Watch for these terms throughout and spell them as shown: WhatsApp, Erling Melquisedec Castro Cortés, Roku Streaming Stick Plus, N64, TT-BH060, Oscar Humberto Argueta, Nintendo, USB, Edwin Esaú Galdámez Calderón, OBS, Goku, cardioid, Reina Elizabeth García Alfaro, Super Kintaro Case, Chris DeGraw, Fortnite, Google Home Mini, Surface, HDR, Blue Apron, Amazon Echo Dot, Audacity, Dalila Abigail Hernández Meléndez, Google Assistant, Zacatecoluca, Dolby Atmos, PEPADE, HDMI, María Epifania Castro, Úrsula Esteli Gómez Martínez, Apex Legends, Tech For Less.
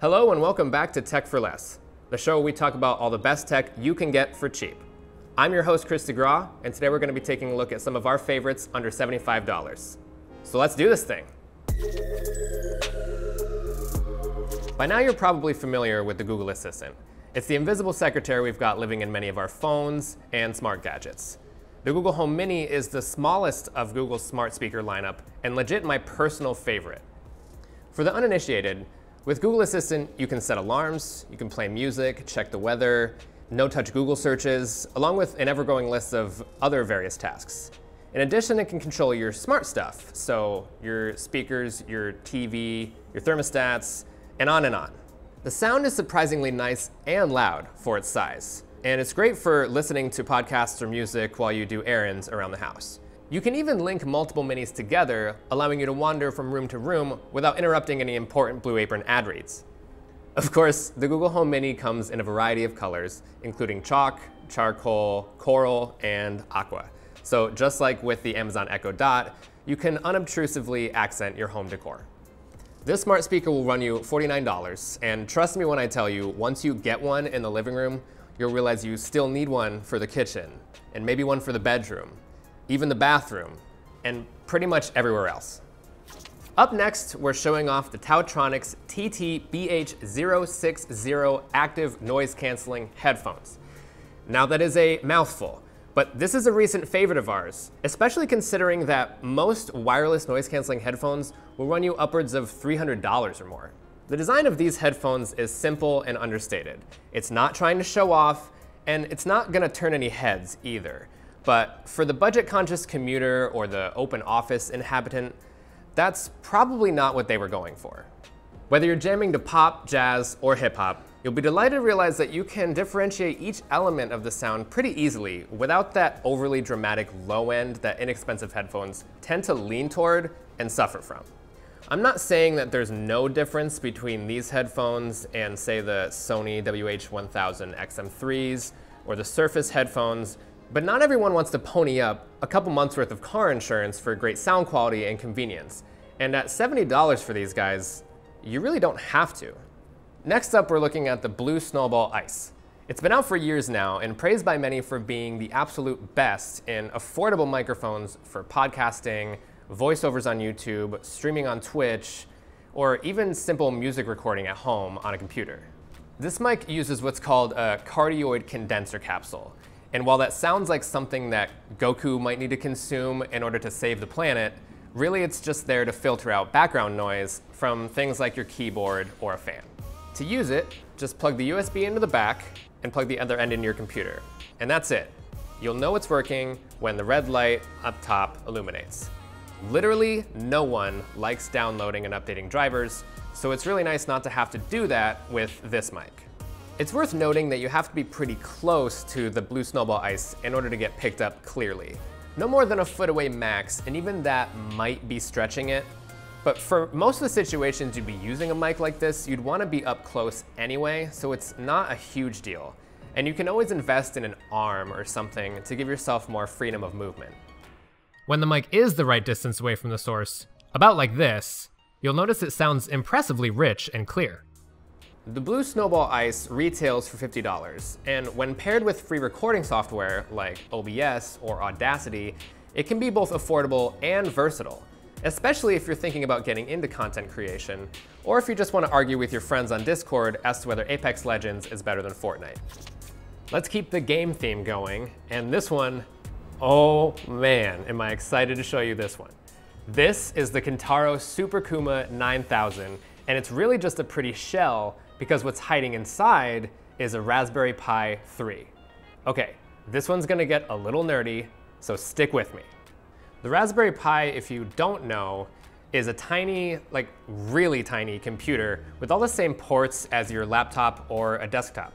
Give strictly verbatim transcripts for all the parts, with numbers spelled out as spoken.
Hello and welcome back to Tech for Less, the show where we talk about all the best tech you can get for cheap. I'm your host, Chris DeGraw, and today we're going to be taking a look at some of our favorites under seventy-five dollars. So let's do this thing. By now you're probably familiar with the Google Assistant. It's the invisible secretary we've got living in many of our phones and smart gadgets. The Google Home Mini is the smallest of Google's smart speaker lineup and legit my personal favorite. For the uninitiated, with Google Assistant, you can set alarms, you can play music, check the weather, no-touch Google searches, along with an ever-growing list of other various tasks. In addition, it can control your smart stuff, so your speakers, your T V, your thermostats, and on and on. The sound is surprisingly nice and loud for its size, and it's great for listening to podcasts or music while you do errands around the house. You can even link multiple minis together, allowing you to wander from room to room without interrupting any important Blue Apron ad reads. Of course, the Google Home Mini comes in a variety of colors, including chalk, charcoal, coral, and aqua. So just like with the Amazon Echo Dot, you can unobtrusively accent your home decor. This smart speaker will run you forty-nine dollars, and trust me when I tell you, once you get one in the living room, you'll realize you still need one for the kitchen, and maybe one for the bedroom, even the bathroom, and pretty much everywhere else. Up next, we're showing off the TaoTronics T T B H zero six zero active noise canceling headphones. Now that is a mouthful, but this is a recent favorite of ours, especially considering that most wireless noise canceling headphones will run you upwards of three hundred dollars or more. The design of these headphones is simple and understated. It's not trying to show off, and it's not gonna turn any heads either. But for the budget-conscious commuter or the open office inhabitant, that's probably not what they were going for. Whether you're jamming to pop, jazz, or hip-hop, you'll be delighted to realize that you can differentiate each element of the sound pretty easily without that overly dramatic low end that inexpensive headphones tend to lean toward and suffer from. I'm not saying that there's no difference between these headphones and, say, the Sony W H one thousand X M threes or the Surface headphones, but not everyone wants to pony up a couple months worth of car insurance for great sound quality and convenience. And at seventy dollars for these guys, you really don't have to. Next up, we're looking at the Blue Snowball Ice. It's been out for years now and praised by many for being the absolute best in affordable microphones for podcasting, voiceovers on YouTube, streaming on Twitch, or even simple music recording at home on a computer. This mic uses what's called a cardioid condenser capsule. And while that sounds like something that Goku might need to consume in order to save the planet, really it's just there to filter out background noise from things like your keyboard or a fan. To use it, just plug the U S B into the back and plug the other end into your computer. And that's it. You'll know it's working when the red light up top illuminates. Literally no one likes downloading and updating drivers, so it's really nice not to have to do that with this mic. It's worth noting that you have to be pretty close to the Blue Snowball Ice in order to get picked up clearly. No more than a foot away max, and even that might be stretching it. But for most of the situations you'd be using a mic like this, you'd want to be up close anyway, so it's not a huge deal. And you can always invest in an arm or something to give yourself more freedom of movement. When the mic is the right distance away from the source, about like this, you'll notice it sounds impressively rich and clear. The Blue Snowball Ice retails for fifty dollars, and when paired with free recording software like O B S or Audacity, it can be both affordable and versatile, especially if you're thinking about getting into content creation, or if you just want to argue with your friends on Discord as to whether Apex Legends is better than Fortnite. Let's keep the game theme going, and this one, oh man, am I excited to show you this one. This is the Kintaro Super Kuma nine thousand, and it's really just a pretty shell, because what's hiding inside is a Raspberry Pi three. Okay, this one's gonna get a little nerdy, so stick with me. The Raspberry Pi, if you don't know, is a tiny, like really tiny computer with all the same ports as your laptop or a desktop.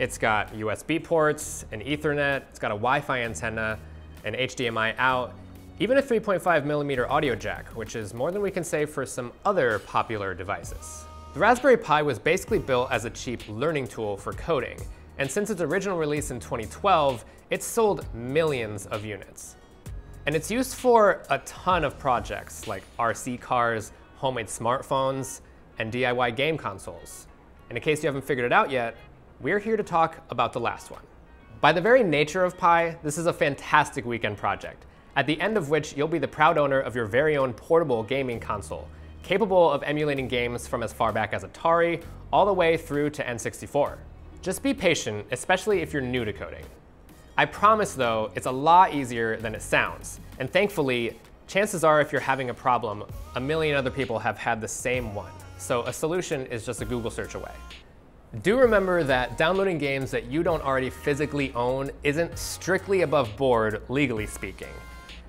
It's got U S B ports, an Ethernet, it's got a Wi-Fi antenna, an H D M I out, even a three point five millimeter audio jack, which is more than we can say for some other popular devices. The Raspberry Pi was basically built as a cheap learning tool for coding, and since its original release in twenty twelve, it's sold millions of units. And it's used for a ton of projects like R C cars, homemade smartphones, and D I Y game consoles, And in case you haven't figured it out yet, we're here to talk about the last one. By the very nature of Pi, this is a fantastic weekend project, at the end of which you'll be the proud owner of your very own portable gaming console, capable of emulating games from as far back as Atari all the way through to N sixty-four. Just be patient, especially if you're new to coding. I promise though, it's a lot easier than it sounds, and thankfully, chances are if you're having a problem, a million other people have had the same one, so a solution is just a Google search away. Do remember that downloading games that you don't already physically own isn't strictly above board, legally speaking.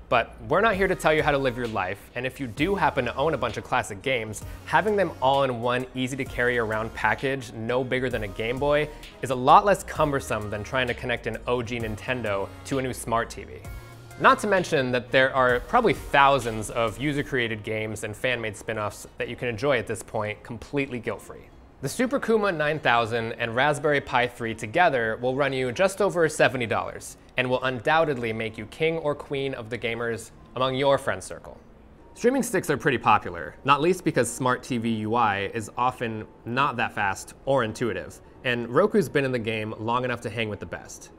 But we're not here to tell you how to live your life, and if you do happen to own a bunch of classic games, having them all in one easy to carry around package no bigger than a Game Boy is a lot less cumbersome than trying to connect an O G Nintendo to a new smart T V. Not to mention that there are probably thousands of user-created games and fan-made spin-offs that you can enjoy at this point completely guilt-free. The Super Kuma nine thousand and Raspberry Pi three together will run you just over seventy dollars and will undoubtedly make you king or queen of the gamers among your friend circle. Streaming sticks are pretty popular, not least because smart T V U I is often not that fast or intuitive, and Roku's been in the game long enough to hang with the best.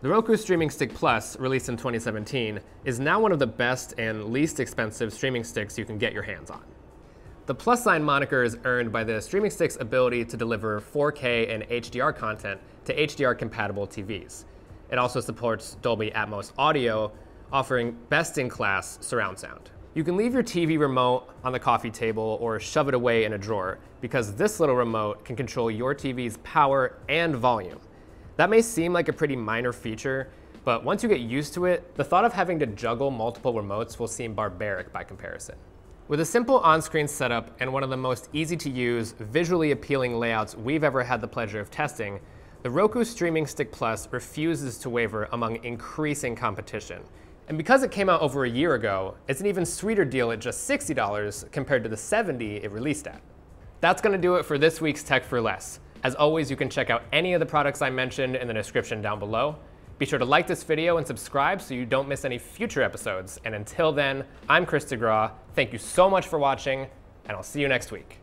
The Roku Streaming Stick Plus, released in twenty seventeen, is now one of the best and least expensive streaming sticks you can get your hands on. The plus sign moniker is earned by the streaming stick's ability to deliver four K and H D R content to H D R-compatible T Vs. It also supports Dolby Atmos audio, offering best-in-class surround sound. You can leave your T V remote on the coffee table or shove it away in a drawer, because this little remote can control your T V's power and volume. That may seem like a pretty minor feature, but once you get used to it, the thought of having to juggle multiple remotes will seem barbaric by comparison. With a simple on-screen setup and one of the most easy-to-use, visually appealing layouts we've ever had the pleasure of testing, the Roku Streaming Stick Plus refuses to waver among increasing competition. And because it came out over a year ago, it's an even sweeter deal at just sixty dollars compared to the seventy dollars it released at. That's gonna do it for this week's Tech for Less. As always, you can check out any of the products I mentioned in the description down below. Be sure to like this video and subscribe so you don't miss any future episodes. And until then, I'm Chris DeGraw. Thank you so much for watching, and I'll see you next week.